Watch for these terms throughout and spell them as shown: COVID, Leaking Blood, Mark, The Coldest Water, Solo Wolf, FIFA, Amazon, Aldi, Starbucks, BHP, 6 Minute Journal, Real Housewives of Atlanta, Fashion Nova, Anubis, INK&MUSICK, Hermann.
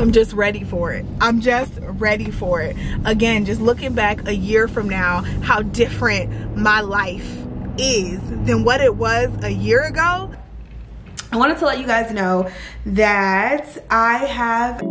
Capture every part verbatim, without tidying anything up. I'm just ready for it. I'm just ready for it. Again, just looking back a year from now, how different my life is than what it was a year ago. I wanted to let you guys know that I have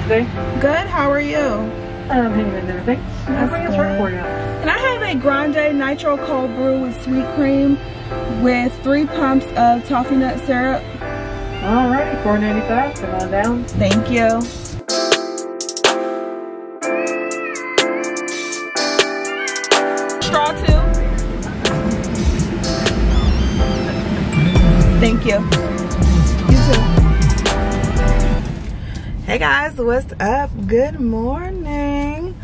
Today. Good, how are you? I'm hanging in there, thanks. Everything is right for you. And I have a grande nitro cold brew with sweet cream with three pumps of toffee nut syrup. All right, four ninety-five, come on down. Thank you. Straw too. Thank you. Hey guys, what's up? Good morning.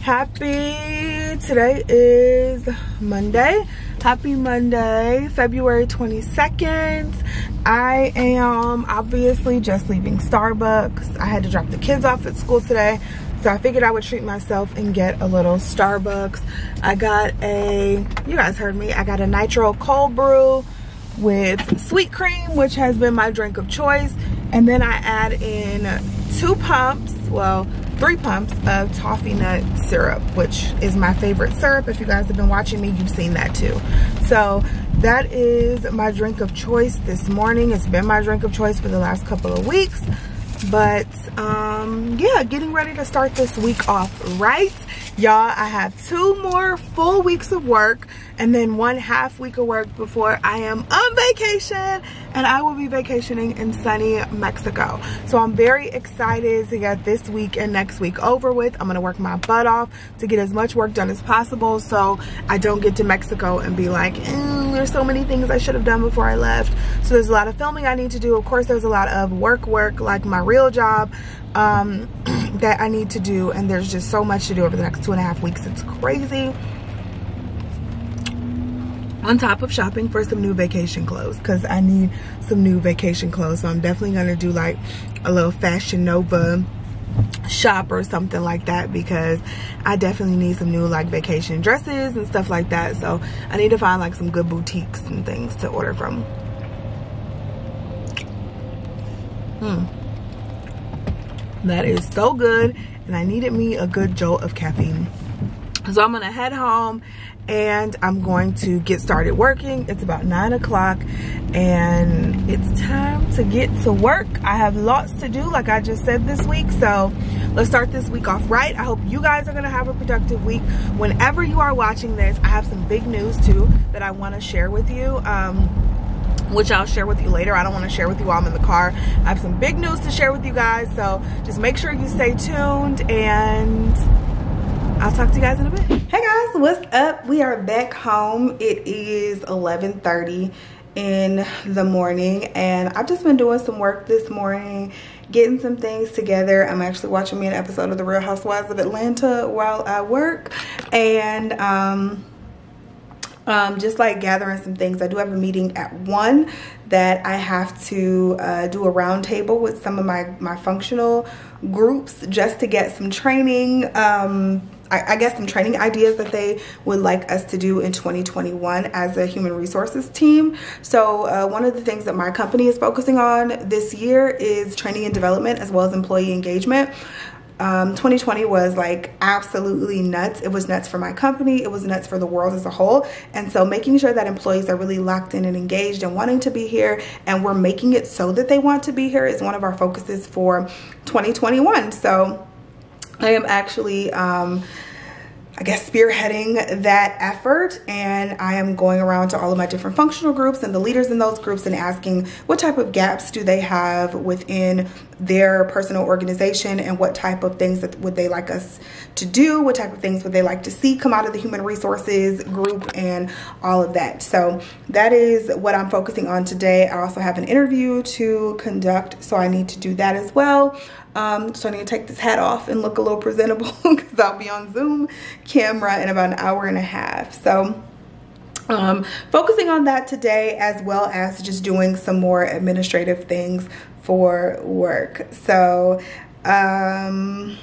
Happy, today is Monday. Happy Monday, February twenty-second. I am obviously just leaving Starbucks. I had to drop the kids off at school today, so I figured I would treat myself and get a little Starbucks. I got a, you guys heard me, I got a nitro cold brew with sweet cream, which has been my drink of choice. And then I add in two pumps, well, three pumps of toffee nut syrup, which is my favorite syrup. If you guys have been watching me, you've seen that too. So that is my drink of choice this morning. It's been my drink of choice for the last couple of weeks. But um, yeah, getting ready to start this week off right. Y'all, I have two more full weeks of work and then one half week of work before I am on vacation, and I will be vacationing in sunny Mexico. So I'm very excited to get this week and next week over with. I'm gonna work my butt off to get as much work done as possible so I don't get to Mexico and be like, mm, there's so many things I should have done before I left. So there's a lot of filming I need to do. Of course, there's a lot of work work like my real job um, that I need to do, and there's just so much to do over the next two and a half weeks. It's crazy. On top of shopping for some new vacation clothes, because I need some new vacation clothes. So I'm definitely going to do like a little Fashion Nova shop or something like that, because I definitely need some new like vacation dresses and stuff like that. So I need to find like some good boutiques and things to order from. Hmm. That is so good, and I needed me a good jolt of caffeine. So I'm gonna head home and I'm going to get started working. It's about nine o'clock and it's time to get to work. I have lots to do, like I just said, this week. So let's start this week off right. I hope you guys are gonna have a productive week. Whenever you are watching this, I have some big news too that I want to share with you, um which I'll share with you later. I don't want to share with you while I'm in the car. I have some big news to share with you guys, so just make sure you stay tuned, and I'll talk to you guys in a bit. Hey guys, what's up? We are back home. It is eleven thirty in the morning, and I've just been doing some work this morning, getting some things together. I'm actually watching me an episode of The Real Housewives of Atlanta while I work, and um, Um, just like gathering some things. I do have a meeting at one that I have to uh, do a round table with some of my, my functional groups, just to get some training, um, I, I guess some training ideas that they would like us to do in twenty twenty-one as a human resources team. So uh, one of the things that my company is focusing on this year is training and development, as well as employee engagement. Um, twenty twenty was like absolutely nuts. It was nuts for my company. It was nuts for the world as a whole. And so making sure that employees are really locked in and engaged and wanting to be here, and we're making it so that they want to be here, is one of our focuses for twenty twenty-one. So I am actually, um, I guess, spearheading that effort, and I am going around to all of my different functional groups and the leaders in those groups and asking what type of gaps do they have within their personal organization, and what type of things that would they like us to do, what type of things would they like to see come out of the human resources group and all of that. So that is what I'm focusing on today. I also have an interview to conduct, so I need to do that as well. Um, so I need to take this hat off and look a little presentable because I'll be on Zoom camera in about an hour and a half. So um, focusing on that today, as well as just doing some more administrative things for work. So um,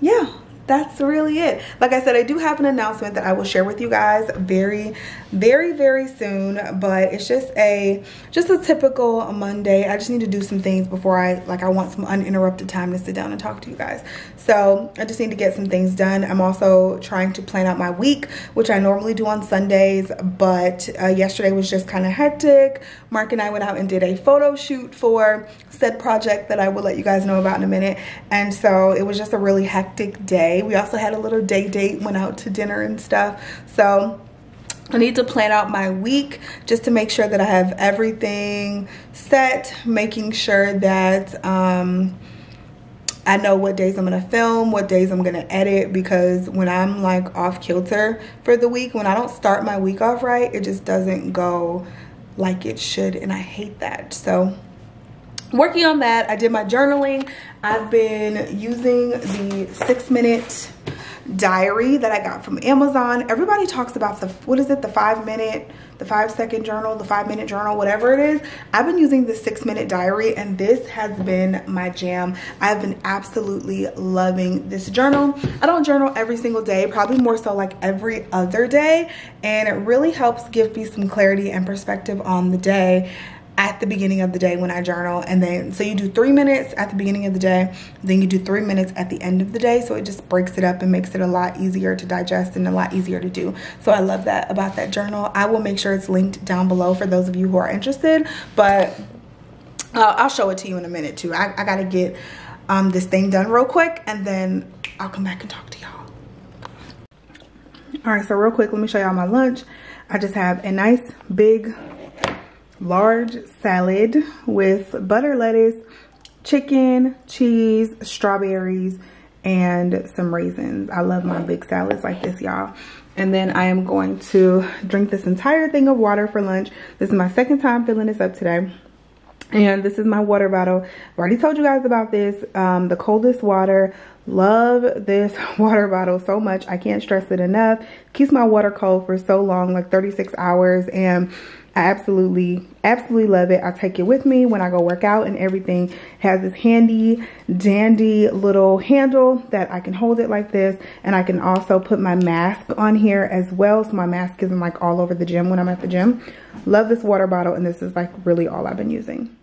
yeah, that's really it. Like I said, I do have an announcement that I will share with you guys very, very, very soon, but it's just a just a typical Monday. I just need to do some things before I, like, I want some uninterrupted time to sit down and talk to you guys. So I just need to get some things done. I'm also trying to plan out my week, which I normally do on Sundays, but uh, yesterday was just kind of hectic. Mark and I went out and did a photo shoot for said project that I will let you guys know about in a minute. And so it was just a really hectic day. We also had a little day date, went out to dinner and stuff. So I need to plan out my week just to make sure that I have everything set, making sure that um, I know what days I'm going to film, what days I'm going to edit, because when I'm like off kilter for the week, when I don't start my week off right, it just doesn't go like it should, and I hate that. So working on that. I did my journaling. I've been using the six minute diary that I got from Amazon. Everybody talks about the, what is it, the five minute, the five second journal, the five minute journal, whatever it is. I've been using the six minute diary, and this has been my jam. I've been absolutely loving this journal. I don't journal every single day, probably more so like every other day. And it really helps give me some clarity and perspective on the day at the beginning of the day when I journal. And then, so you do three minutes at the beginning of the day, then you do three minutes at the end of the day. So it just breaks it up and makes it a lot easier to digest and a lot easier to do. So I love that about that journal. I will make sure it's linked down below for those of you who are interested, but uh, I'll show it to you in a minute too. I, I gotta get um, this thing done real quick, and then I'll come back and talk to y'all. All right, so real quick, let me show y'all my lunch. I just have a nice big, large salad with butter lettuce, chicken, cheese, strawberries, and some raisins. I love my big salads like this, y'all. And then I am going to drink this entire thing of water for lunch. This is my second time filling this up today. And this is my water bottle. I've already told you guys about this. Um, the coldest water. Love this water bottle so much. I can't stress it enough. Keeps my water cold for so long, like thirty-six hours. And I absolutely, absolutely love it. I take it with me when I go work out and everything. It has this handy dandy little handle that I can hold it like this. And I can also put my mask on here as well, so my mask isn't like all over the gym when I'm at the gym. Love this water bottle, and this is like really all I've been using.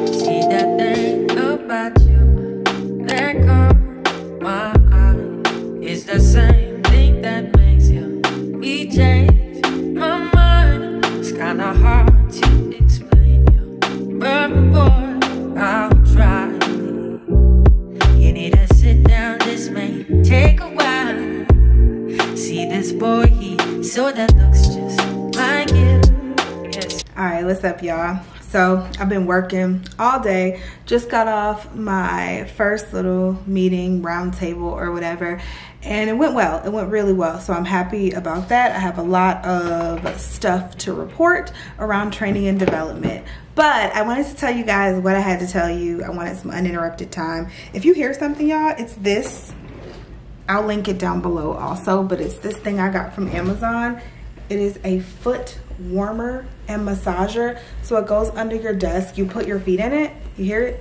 See that thing about you that caught my eye. It's the same thing that makes you me change my mind. It's kinda hard to explain you, but boy, I'll try. You need to sit down, this may take a while. See this boy, he so that looks just like you. Yes. Alright, what's up, y'all? So I've been working all day, just got off my first little meeting, round table or whatever, and it went well. It went really well, so I'm happy about that. I have a lot of stuff to report around training and development, but I wanted to tell you guys what I had to tell you. I wanted some uninterrupted time. If you hear something, y'all, it's this. I'll link it down below also, but it's this thing I got from Amazon. It is a foot warmer and massager. So it goes under your desk. You put your feet in it. You hear it?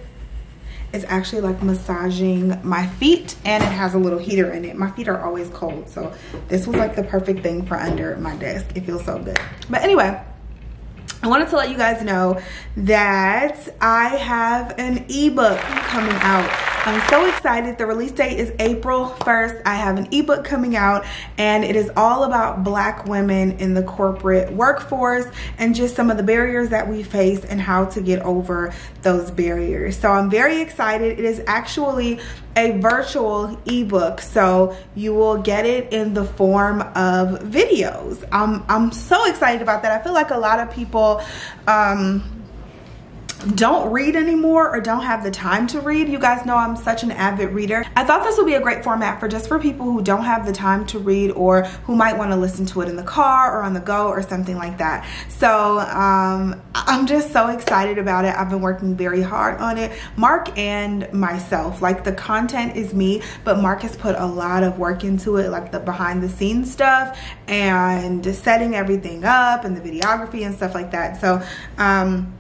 It's actually like massaging my feet, and it has a little heater in it. My feet are always cold, so this was like the perfect thing for under my desk. It feels so good. But anyway, I wanted to let you guys know that I have an ebook coming out. I'm so excited. The release date is April first. I have an ebook coming out, and it is all about Black women in the corporate workforce and just some of the barriers that we face and how to get over those barriers. So I'm very excited. It is actually a virtual ebook, so you will get it in the form of videos. Um, I'm so excited about that. I feel like a lot of people um, don't read anymore or don't have the time to read. You guys know I'm such an avid reader. I thought this would be a great format for just for people who don't have the time to read or who might want to listen to it in the car or on the go or something like that. So um, I'm just so excited about it. I've been working very hard on it. Mark and myself, like the content is me, but Mark has put a lot of work into it, like the behind the scenes stuff and setting everything up and the videography and stuff like that. So um,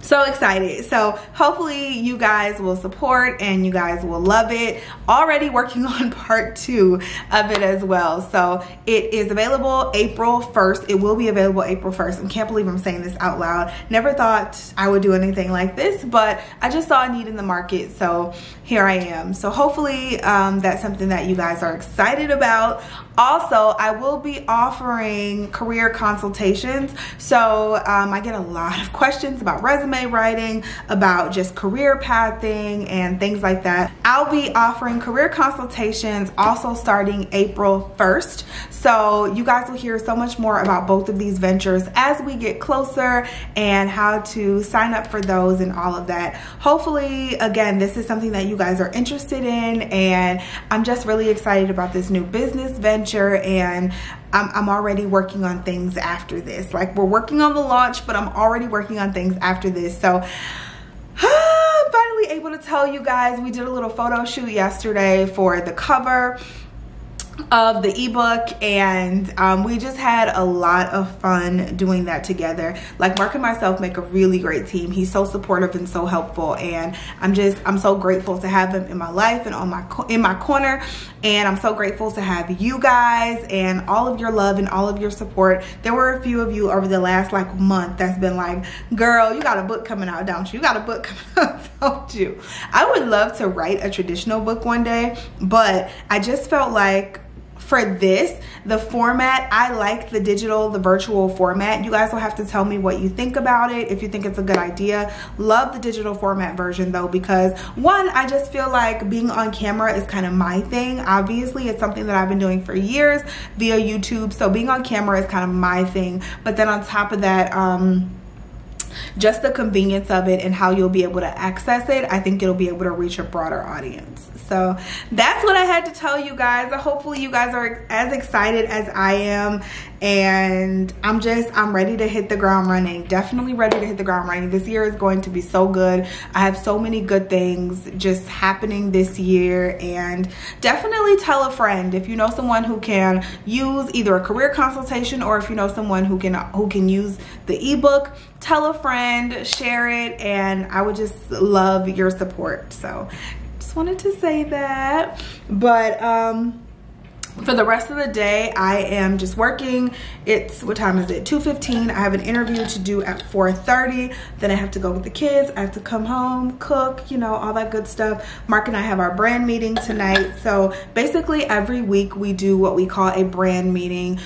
so excited. So hopefully you guys will support and you guys will love it. Already working on part two of it as well. So it is available April first. It will be available April first. I can't believe I'm saying this out loud. Never thought I would do anything like this, but I just saw a need in the market. So here I am. So hopefully um, that's something that you guys are excited about. Also, I will be offering career consultations. So um, I get a lot of questions about resume writing, about just career pathing and things like that. I'll be offering career consultations also starting April first. So you guys will hear so much more about both of these ventures as we get closer and how to sign up for those and all of that. Hopefully, again, this is something that you guys are interested in, and I'm just really excited about this new business venture, and I'm, I'm already working on things after this. Like, we're working on the launch, but I'm already working on things after this. So I'm finally able to tell you guys, we did a little photo shoot yesterday for the cover of the ebook, and um, we just had a lot of fun doing that together. Like, Mark and myself make a really great team. He's so supportive and so helpful, and I'm just I'm so grateful to have him in my life and on my in my corner. And I'm so grateful to have you guys and all of your love and all of your support. There were a few of you over the last like month that's been like, girl, you got a book coming out, don't you? You got a book coming out, don't you? I would love to write a traditional book one day, but I just felt like for this, the format, I like the digital, the virtual format. You guys will have to tell me what you think about it, if you think it's a good idea. Love the digital format version though, because one, I just feel like being on camera is kind of my thing. Obviously, it's something that I've been doing for years via YouTube. So being on camera is kind of my thing. But then on top of that, um, just the convenience of it and how you'll be able to access it, I think it'll be able to reach a broader audience. So that's what I had to tell you guys. Hopefully you guys are as excited as I am, and I'm just I'm ready to hit the ground running. Definitely ready to hit the ground running. This year is going to be so good. I have so many good things just happening this year, and definitely tell a friend if you know someone who can use either a career consultation, or if you know someone who can who can use the ebook, tell a friend, share it, and I would just love your support. So just wanted to say that. But um for the rest of the day, I am just working. It's, what time is it? two fifteen. I have an interview to do at four thirty. Then I have to go with the kids. I have to come home, cook, you know, all that good stuff. Mark and I have our brand meeting tonight. So basically every week we do what we call a brand meeting.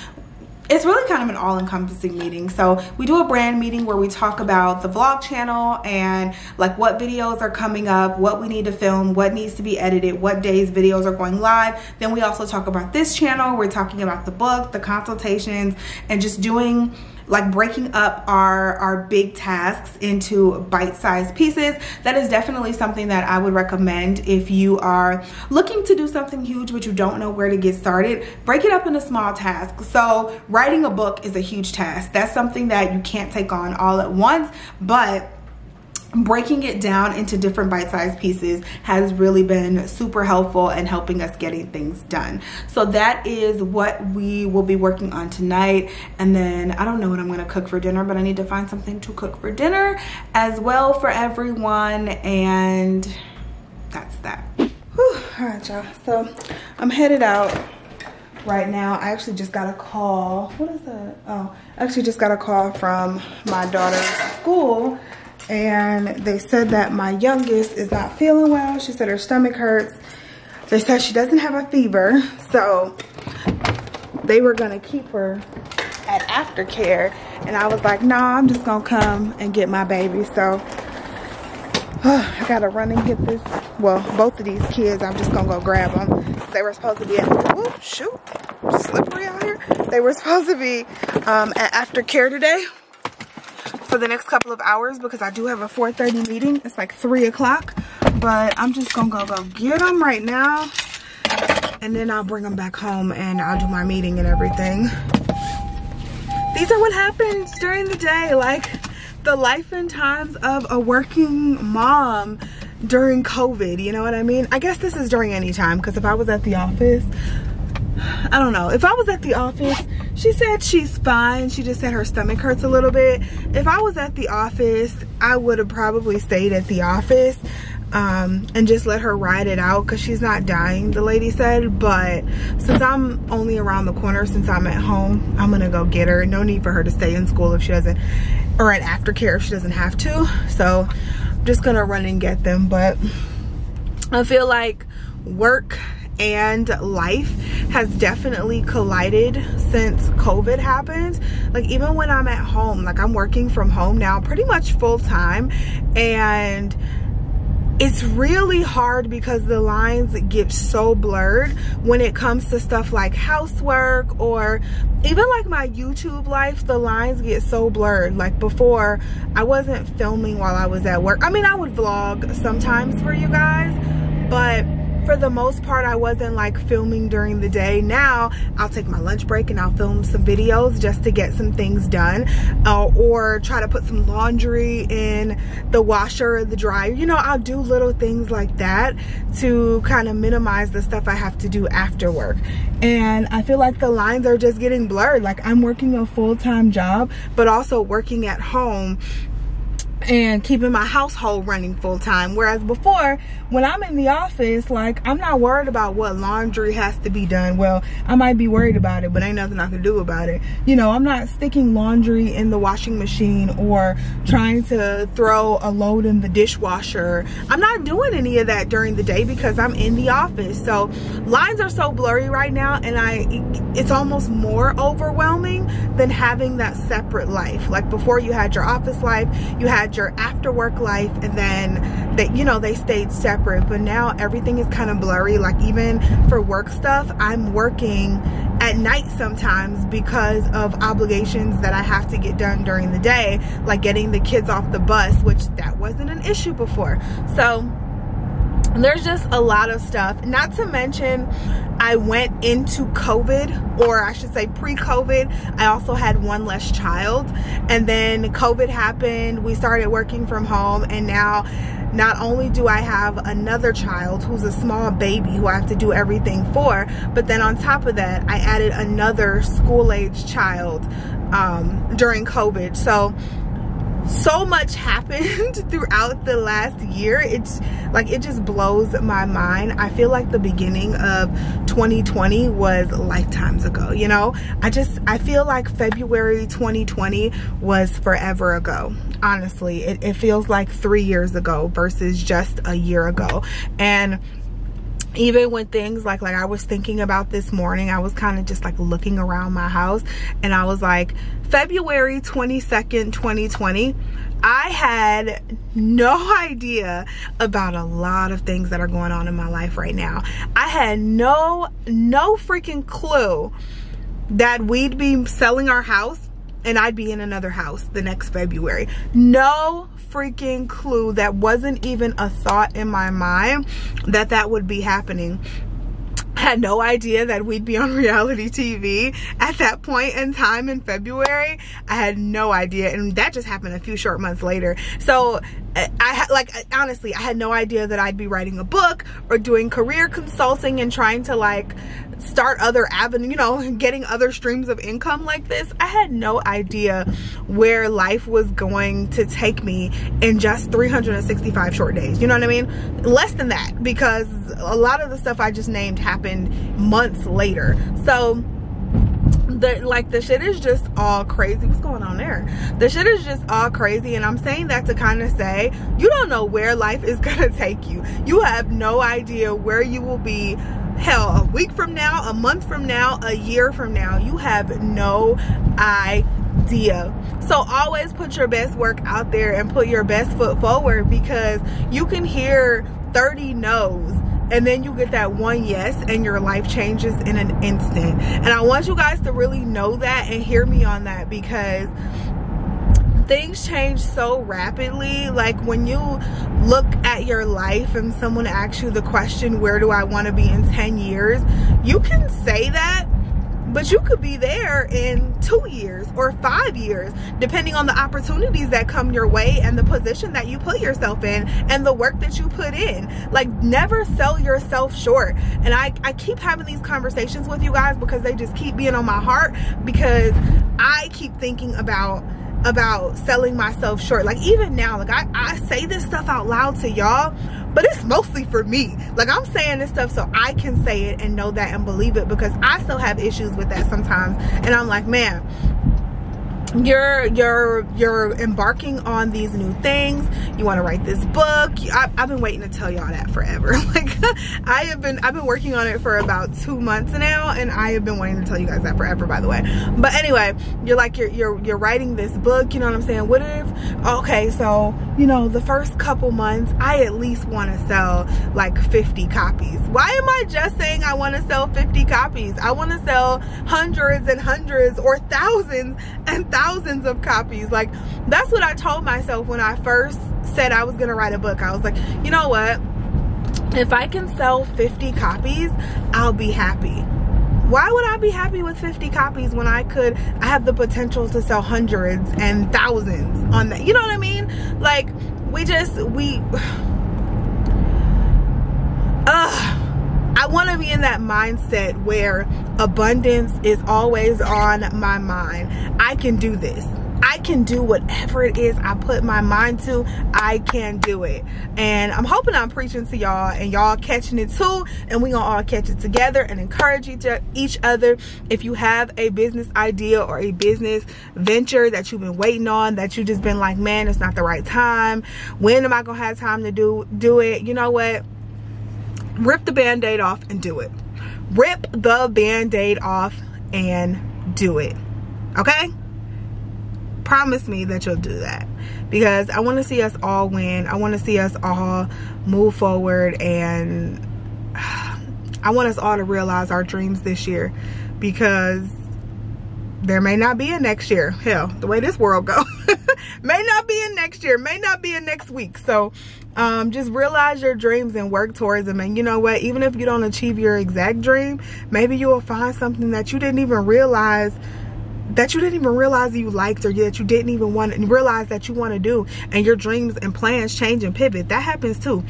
It's really kind of an all-encompassing meeting. So we do a brand meeting where we talk about the vlog channel and like what videos are coming up, what we need to film, what needs to be edited, what days videos are going live. Then we also talk about this channel. We're talking about the book, the consultations, and just doing like breaking up our, our big tasks into bite-sized pieces. That is definitely something that I would recommend if you are looking to do something huge but you don't know where to get started. Break it up into small tasks. So writing a book is a huge task. That's something that you can't take on all at once, but breaking it down into different bite-sized pieces has really been super helpful in helping us getting things done. So that is what we will be working on tonight. And then I don't know what I'm gonna cook for dinner, but I need to find something to cook for dinner as well for everyone. And that's that. Whew. All right, y'all. So I'm headed out right now. I actually just got a call. What is that? Oh, I actually just got a call from my daughter's school. and they said that my youngest is not feeling well. She said her stomach hurts. They said she doesn't have a fever, so they were gonna keep her at aftercare, and I was like, no, nah, I'm just gonna come and get my baby. So uh, I gotta run and get this, well, both of these kids. I'm just gonna go grab them. They were supposed to be at, oh shoot, slippery out here. They were supposed to be um, at aftercare today for the next couple of hours, because I do have a four thirty meeting. It's like three o'clock, but I'm just gonna go, go get them right now, and then I'll bring them back home and I'll do my meeting and everything. These are what happens during the day, like the life and times of a working mom during COVID, you know what I mean? I guess this is during any time, because if I was at the office, I don't know. If I was at the office, she said she's fine. She just said her stomach hurts a little bit. If I was at the office, I would have probably stayed at the office um, and just let her ride it out, because she's not dying, the lady said. But since I'm only around the corner, since I'm at home, I'm gonna go get her. No need for her to stay in school if she doesn't, or at aftercare if she doesn't have to. So I'm just gonna run and get them. But I feel like work and life has definitely collided since COVID happened. Like, even when I'm at home, like I'm working from home now pretty much full time, and it's really hard because the lines get so blurred when it comes to stuff like housework, or even like my YouTube life. The lines get so blurred. Like before, I wasn't filming while I was at work. I mean, I would vlog sometimes for you guys, but for the most part, I wasn't like filming during the day. Now I'll take my lunch break and I'll film some videos just to get some things done, uh, or try to put some laundry in the washer or the dryer. You know, I'll do little things like that to kind of minimize the stuff I have to do after work. And I feel like the lines are just getting blurred. Like, I'm working a full-time job, but also working at home and keeping my household running full time. Whereas before, when I'm in the office, like, I'm not worried about what laundry has to be done. Well, I might be worried about it, but ain't nothing I can do about it. You know, I'm not sticking laundry in the washing machine or trying to throw a load in the dishwasher. I'm not doing any of that during the day because I'm in the office. So lines are so blurry right now, and I it's almost more overwhelming than having that separate life. Like before, you had your office life, you had your after work life, and then they, you know, they stayed separate. But now everything is kind of blurry. Like, even for work stuff, I'm working at night sometimes because of obligations that I have to get done during the day, like getting the kids off the bus, which that wasn't an issue before. So there's just a lot of stuff. Not to mention, I went into COVID, or I should say pre-COVID, I also had one less child, and then COVID happened, we started working from home, and now not only do I have another child who's a small baby who I have to do everything for, but then on top of that, I added another school-age child um, during COVID. So so much happened throughout the last year. It's like, it just blows my mind. I feel like the beginning of twenty twenty was lifetimes ago, you know? I just, I feel like February twenty twenty was forever ago. Honestly, it, it feels like three years ago versus just a year ago. And even when things like, like I was thinking about this morning, I was kind of just like looking around my house, and I was like, February twenty-second, twenty twenty, I had no idea about a lot of things that are going on in my life right now. I had no, no freaking clue that we'd be selling our house and I'd be in another house the next February. No freaking clue. That wasn't even a thought in my mind that that would be happening. I had no idea that we'd be on reality T V at that point in time in February. I had no idea, and that just happened a few short months later. So I, like, honestly, I had no idea that I'd be writing a book or doing career consulting and trying to like start other avenues, you know, getting other streams of income like this. I had no idea where life was going to take me in just three hundred sixty-five short days. You know what I mean? Less than that, because a lot of the stuff I just named happened months later. So the like the shit is just all crazy. What's going on there? The shit is just all crazy, and I'm saying that to kind of say you don't know where life is gonna take you. You have no idea where you will be, hell, a week from now, a month from now, a year from now. You have no idea. So always put your best work out there and put your best foot forward, because you can hear thirty no's and then you get that one yes and your life changes in an instant. And I want you guys to really know that and hear me on that, because things change so rapidly. Like when you look at your life and someone asks you the question, where do I want to be in ten years? You can say that, but you could be there in two years or five years, depending on the opportunities that come your way and the position that you put yourself in and the work that you put in. Like, never sell yourself short. And I, I keep having these conversations with you guys because they just keep being on my heart, because I keep thinking about about selling myself short. Like even now, like I, I say this stuff out loud to y'all, but it's mostly for me. Like I'm saying this stuff so I can say it and know that and believe it, because I still have issues with that sometimes. And I'm like, man, you're you're you're embarking on these new things. You want to write this book. I, I've been waiting to tell y'all that forever. Like I have been I've been working on it for about two months now, and I have been waiting to tell you guys that forever, by the way. But anyway, you're like you're you're you're writing this book. You know what I'm saying? What if? Okay, so you know the first couple months, I at least want to sell like fifty copies. Why am I just saying I want to sell fifty copies? I want to sell hundreds and hundreds, or thousands and thousands. Thousands of copies. Like that's what I told myself when I first said I was gonna write a book. I was like, you know what, if I can sell fifty copies, I'll be happy. Why would I be happy with fifty copies when I could I have the potential to sell hundreds and thousands on that? You know what I mean? Like we just we uh I want to be in that mindset where abundance is always on my mind. I can do this. I can do whatever it is I put my mind to. I can do it. And I'm hoping I'm preaching to y'all and y'all catching it too. And we gonna all catch it together and encourage each other. If you have a business idea or a business venture that you've been waiting on, that you just been like, man, it's not the right time. When am I gonna have time to do do it? You know what? Rip the band-aid off and do it. Rip the band-aid off and do it. Okay? Promise me that you'll do that, because I want to see us all win. I want to see us all move forward, and I want us all to realize our dreams this year, because there may not be a next year. Hell, the way this world goes. May not be in next year, may not be in next week. So um, just realize your dreams and work towards them. And you know what? Even if you don't achieve your exact dream, maybe you will find something that you didn't even realize that you didn't even realize you liked, or that you didn't even want to realize that you want to do. And your dreams and plans change and pivot. That happens too.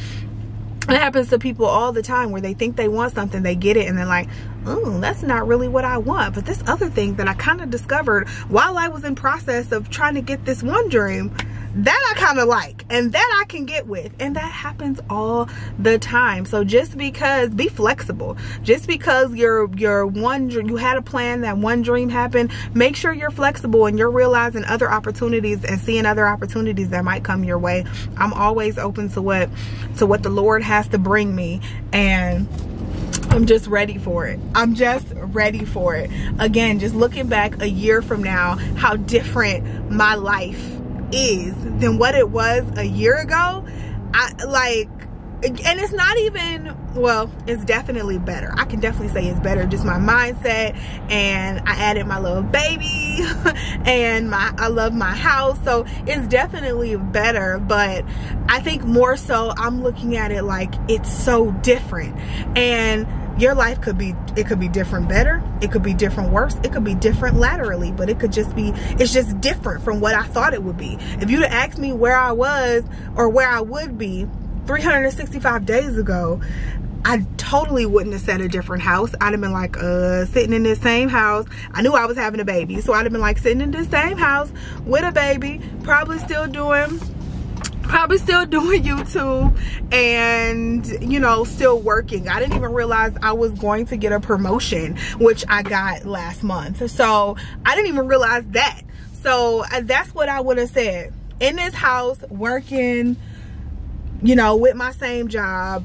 It happens to people all the time, where they think they want something, they get it, and they're like, oh, that's not really what I want. But this other thing that I kind of discovered while I was in process of trying to get this one dream, that I kind of like, and that I can get with. And that happens all the time. So just because, be flexible. Just because your your one you had a plan, that one dream happened, make sure you're flexible and you're realizing other opportunities and seeing other opportunities that might come your way. I'm always open to what to what the Lord has to bring me, and I'm just ready for it. I'm just ready for it. Again, just looking back a year from now, how different my life is than what it was a year ago. I like, and it's not even, well, it's definitely better. I can definitely say it's better. Just my mindset, and I added my little baby and my I love my house, so it's definitely better. But I think more so I'm looking at it like it's so different, and your life could be, it could be different better, it could be different worse, it could be different laterally, but it could just be, it's just different from what I thought it would be. If you'd asked me where I was or where I would be three hundred sixty-five days ago, I totally wouldn't have said a different house. I'd have been like, uh, sitting in this same house. I knew I was having a baby, so I'd have been like sitting in this same house with a baby, probably still doing probably still doing YouTube and, you know, still working. I didn't even realize I was going to get a promotion, which I got last month. So I didn't even realize that. So that's what I would have said. In this house, working, you know, with my same job,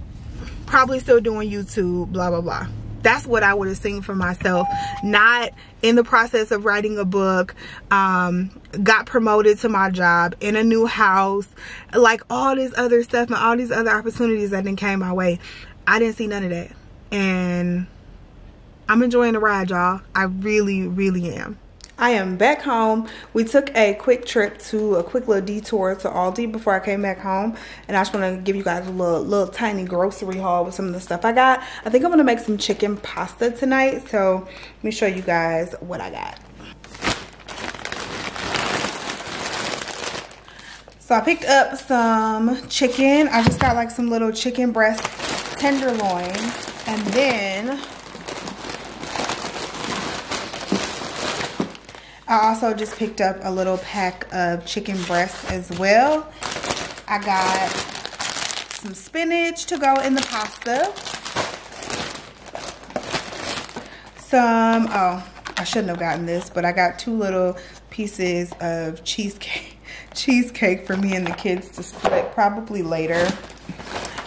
probably still doing YouTube, blah, blah, blah. That's what I would have seen for myself. Not in the process of writing a book, um, got promoted to my job, in a new house, like all this other stuff and all these other opportunities that then came my way. I didn't see none of that. And I'm enjoying the ride, y'all. I really, really am. I am back home. We took a quick trip to a quick little detour to Aldi before I came back home, and I just want to give you guys a little little tiny grocery haul with some of the stuff I got. I think I'm gonna make some chicken pasta tonight, so let me show you guys what I got. So I picked up some chicken. I just got like some little chicken breast tenderloin, and then I also just picked up a little pack of chicken breasts as well. I got some spinach to go in the pasta. Some, oh, I shouldn't have gotten this, but I got two little pieces of cheesecake, cheesecake for me and the kids to split probably later.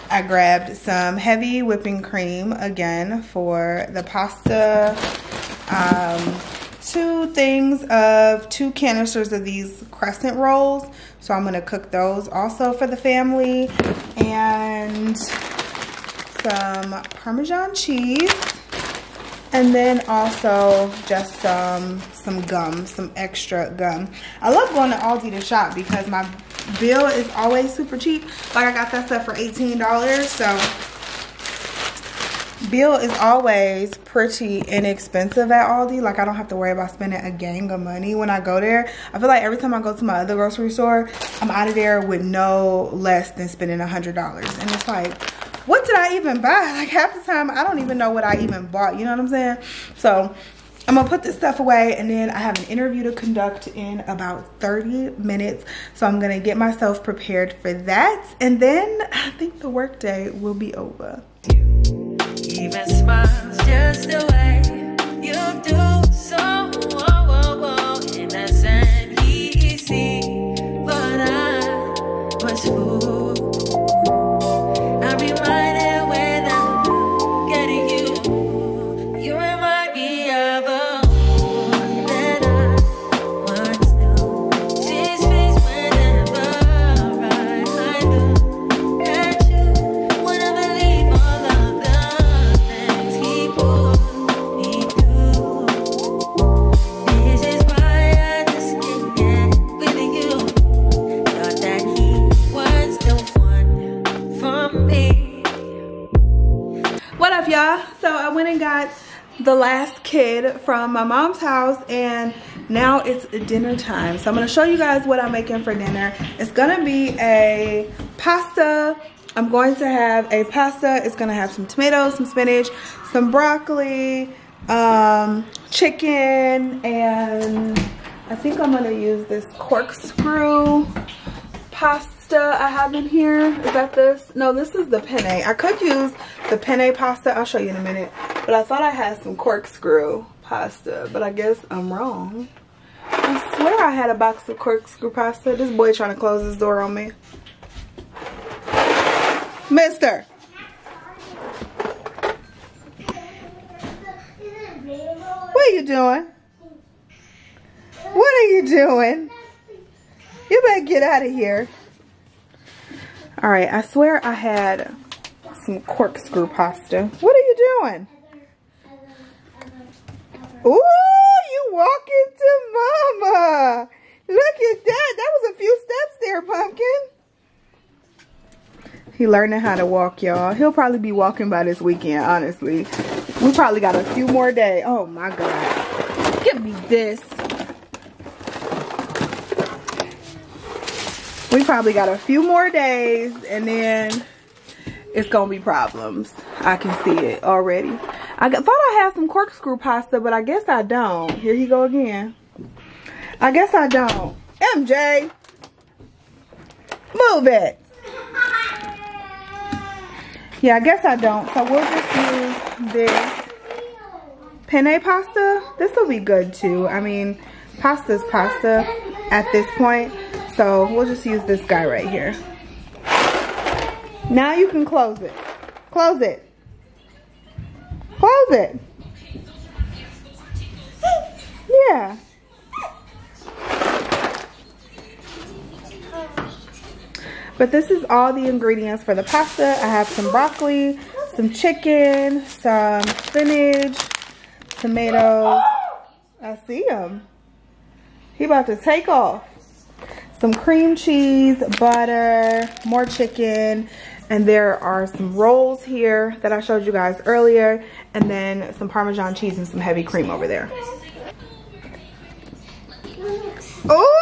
I grabbed some heavy whipping cream again for the pasta. Um, two things of two canisters of these crescent rolls, so I'm gonna cook those also for the family, and some Parmesan cheese, and then also just some some gum, some extra gum. I love going to Aldi to shop because my bill is always super cheap. Like, I got that stuff for eighteen dollars, so bill is always pretty inexpensive at Aldi. Like, I don't have to worry about spending a gang of money when I go there. I feel like every time I go to my other grocery store, I'm out of there with no less than spending a hundred dollars, and it's like, what did I even buy? Like, half the time I don't even know what I even bought, you know what I'm saying? So I'm gonna put this stuff away, and then I have an interview to conduct in about thirty minutes, so I'm gonna get myself prepared for that, and then I think the workday will be over. Even smiles just the way you do, so whoa, whoa, whoa, innocent, easy, but I was fooled. I'm reminded when I'm getting you, you remind me of a woman that I once knew. She's face whenever I ride, I know that you wanna believe all of the y'all. So I went and got the last kid from my mom's house, and now it's dinner time. So I'm going to show you guys what I'm making for dinner. It's going to be a pasta. I'm going to have a pasta. It's going to have some tomatoes, some spinach, some broccoli, um, chicken, and I think I'm going to use this corkscrew pasta I have in here. Is that this? No, this is the penne. I could use the penne pasta. I'll show you in a minute. But I thought I had some corkscrew pasta, but I guess I'm wrong. I swear I had a box of corkscrew pasta. This boy trying to close his door on me. Mister. What are you doing? What are you doing? You better get out of here. All right, I swear I had some corkscrew pasta. What are you doing? Ooh, you walking to mama. Look at that. That was a few steps there, pumpkin. He learning how to walk, y'all. He'll probably be walking by this weekend, honestly. We probably got a few more days. Oh, my God. Give me this. We probably got a few more days, and then it's gonna be problems. I can see it already. I thought I had some corkscrew pasta, but I guess I don't. Here he go again. I guess I don't. M J. Move it. Yeah, I guess I don't. So we'll just use this penne pasta. This will be good too. I mean, pasta's pasta at this point. So we'll just use this guy right here. Now you can close it. Close it. Close it. Yeah. But this is all the ingredients for the pasta. I have some broccoli, some chicken, some spinach, tomatoes. I see him. He about to take off. Some cream cheese, butter, more chicken. And there are some rolls here that I showed you guys earlier. And then some Parmesan cheese and some heavy cream over there. Oh!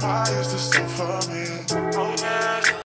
Why is this so funny?